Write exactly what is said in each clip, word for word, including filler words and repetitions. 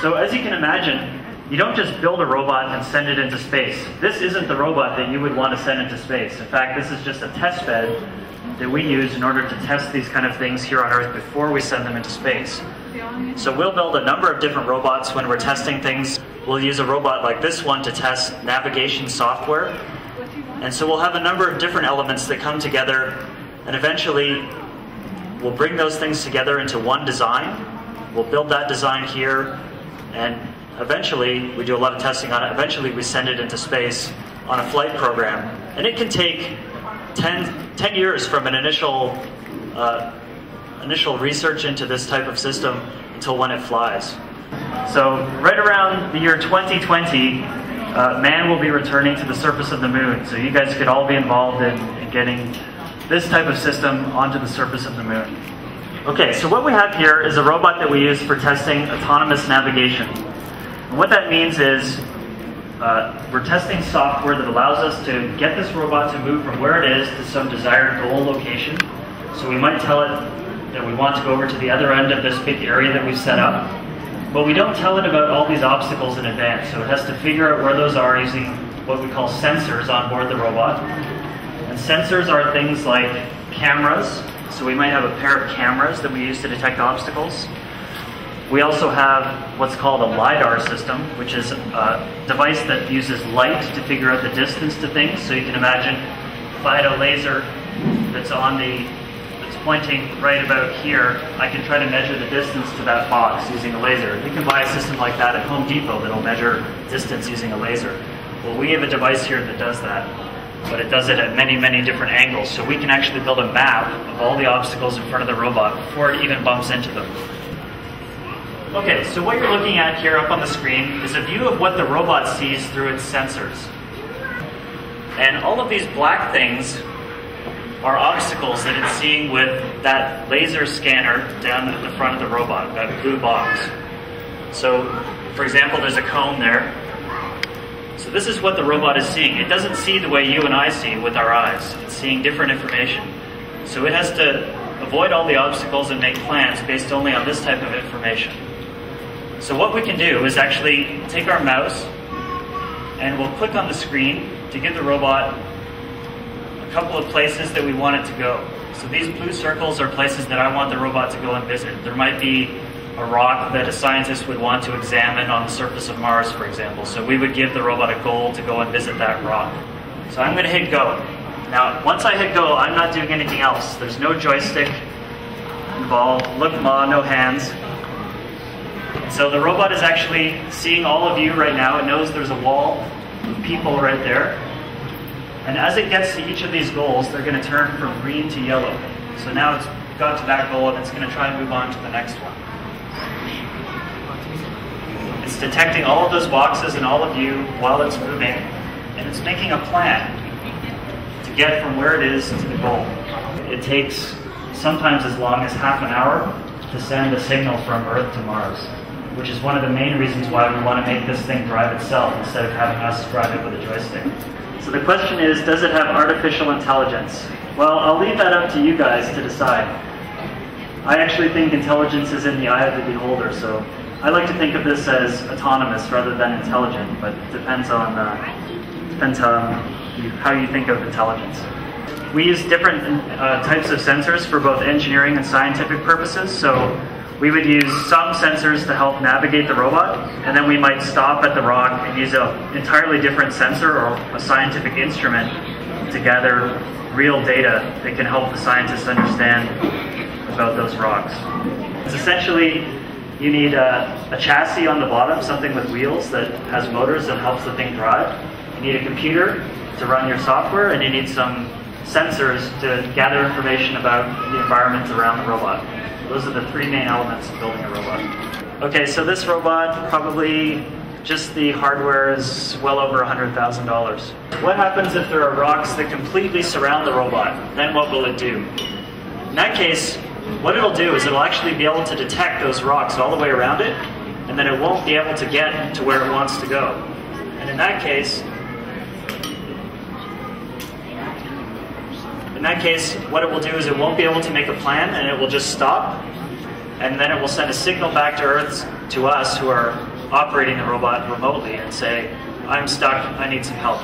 So as you can imagine, you don't just build a robot and send it into space. This isn't the robot that you would want to send into space. In fact, this is just a test bed that we use in order to test these kind of things here on Earth before we send them into space. So we'll build a number of different robots when we're testing things. We'll use a robot like this one to test navigation software. And so we'll have a number of different elements that come together, and eventually we'll bring those things together into one design. We'll build that design here, and eventually, we do a lot of testing on it, eventually we send it into space on a flight program. And it can take ten, ten years from an initial, uh, initial research into this type of system until when it flies. So right around the year twenty twenty, uh, man will be returning to the surface of the moon. So you guys could all be involved in, in getting this type of system onto the surface of the moon. Okay, so what we have here is a robot that we use for testing autonomous navigation. And what that means is uh, we're testing software that allows us to get this robot to move from where it is to some desired goal location. So we might tell it that we want to go over to the other end of this big area that we've set up, but we don't tell it about all these obstacles in advance. So it has to figure out where those are using what we call sensors on board the robot. And sensors are things like cameras. So we might have a pair of cameras that we use to detect obstacles. We also have what's called a LiDAR system, which is a device that uses light to figure out the distance to things. So you can imagine if I had a laser that's on the, that's pointing right about here, I can try to measure the distance to that box using a laser. You can buy a system like that at Home Depot that'll measure distance using a laser. Well, we have a device here that does that, but it does it at many, many different angles. So we can actually build a map of all the obstacles in front of the robot before it even bumps into them. Okay, so what you're looking at here up on the screen is a view of what the robot sees through its sensors. And all of these black things are obstacles that it's seeing with that laser scanner down at the front of the robot, that blue box. So, for example, there's a cone there. So this is what the robot is seeing. It doesn't see the way you and I see with our eyes. It's seeing different information. So it has to avoid all the obstacles and make plans based only on this type of information. So what we can do is actually take our mouse and we'll click on the screen to give the robot a couple of places that we want it to go. So these blue circles are places that I want the robot to go and visit. There might be a rock that a scientist would want to examine on the surface of Mars, for example. So we would give the robot a goal to go and visit that rock. So I'm going to hit go. Now, once I hit go, I'm not doing anything else. There's no joystick involved. Look, ma, no hands. So the robot is actually seeing all of you right now. It knows there's a wall of people right there. And as it gets to each of these goals, they're going to turn from green to yellow. So now it's got to that goal, and it's going to try and move on to the next one. It's detecting all of those boxes and all of you while it's moving, and it's making a plan to get from where it is to the goal. It takes sometimes as long as half an hour to send a signal from Earth to Mars, which is one of the main reasons why we want to make this thing drive itself instead of having us drive it with a joystick. So the question is, does it have artificial intelligence? Well, I'll leave that up to you guys to decide. I actually think intelligence is in the eye of the beholder, so I like to think of this as autonomous rather than intelligent, but it depends on, uh, depends on how you think of intelligence. We use different uh, types of sensors for both engineering and scientific purposes. So we would use some sensors to help navigate the robot, and then we might stop at the rock and use an entirely different sensor or a scientific instrument to gather real data that can help the scientists understand about those rocks. It's essentially, you need a, a chassis on the bottom, something with wheels that has motors that helps the thing drive. You need a computer to run your software, and you need some sensors to gather information about the environment around the robot. Those are the three main elements of building a robot. Okay, so this robot, probably just the hardware is well over one hundred thousand dollars. What happens if there are rocks that completely surround the robot? Then what will it do? In that case, what it'll do is it'll actually be able to detect those rocks all the way around it, and then it won't be able to get to where it wants to go. And in that case, In that case, what it will do is it won't be able to make a plan, and it will just stop, and then it will send a signal back to Earth, to us, who are operating the robot remotely and say, I'm stuck, I need some help,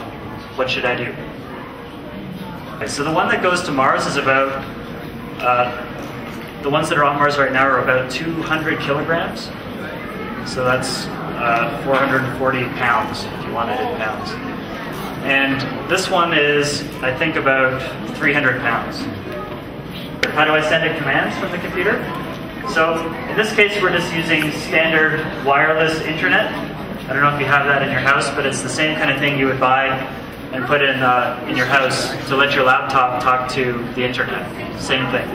what should I do? Okay, so the one that goes to Mars is about, uh, the ones that are on Mars right now are about two hundred kilograms. So that's uh, four hundred forty pounds, if you want it in pounds. And this one is, I think, about three hundred pounds. How do I send in commands from the computer? So in this case, we're just using standard wireless internet. I don't know if you have that in your house, but it's the same kind of thing you would buy and put in, uh, in your house to let your laptop talk to the internet. Same thing.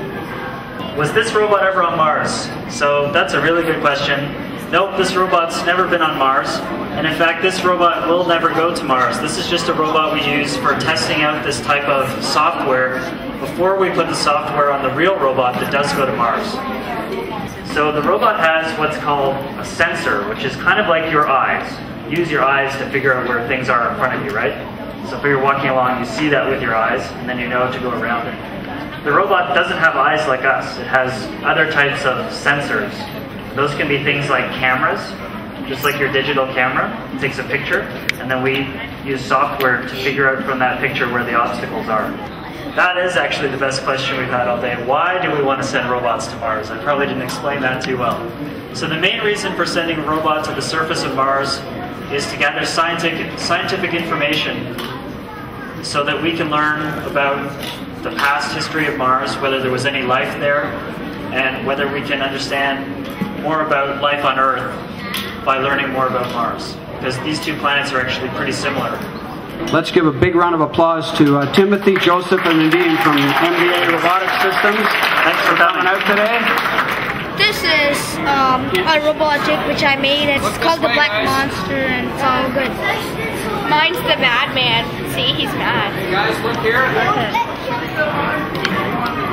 Was this robot ever on Mars? So that's a really good question. Nope, this robot's never been on Mars. And in fact, this robot will never go to Mars. This is just a robot we use for testing out this type of software before we put the software on the real robot that does go to Mars. So the robot has what's called a sensor, which is kind of like your eyes. You use your eyes to figure out where things are in front of you, right? So if you're walking along, you see that with your eyes, and then you know to go around it. The robot doesn't have eyes like us. It has other types of sensors. Those can be things like cameras, just like your digital camera. It takes a picture, and then we use software to figure out from that picture where the obstacles are. That is actually the best question we've had all day. Why do we want to send robots to Mars? I probably didn't explain that too well. So the main reason for sending a robot to the surface of Mars is to gather scientific, scientific information so that we can learn about the past history of Mars, whether there was any life there, and whether we can understand more about life on Earth by learning more about Mars. Because these two planets are actually pretty similar. Let's give a big round of applause to uh, Timothy, Joseph, and Nadine from M D A Robotics Systems. Thanks for coming out today. This is um, a robotic which I made. It's Look called the Black guys. Monster, and it's all good. Mine's the Batman. See, he's mad. Hey guys, look here.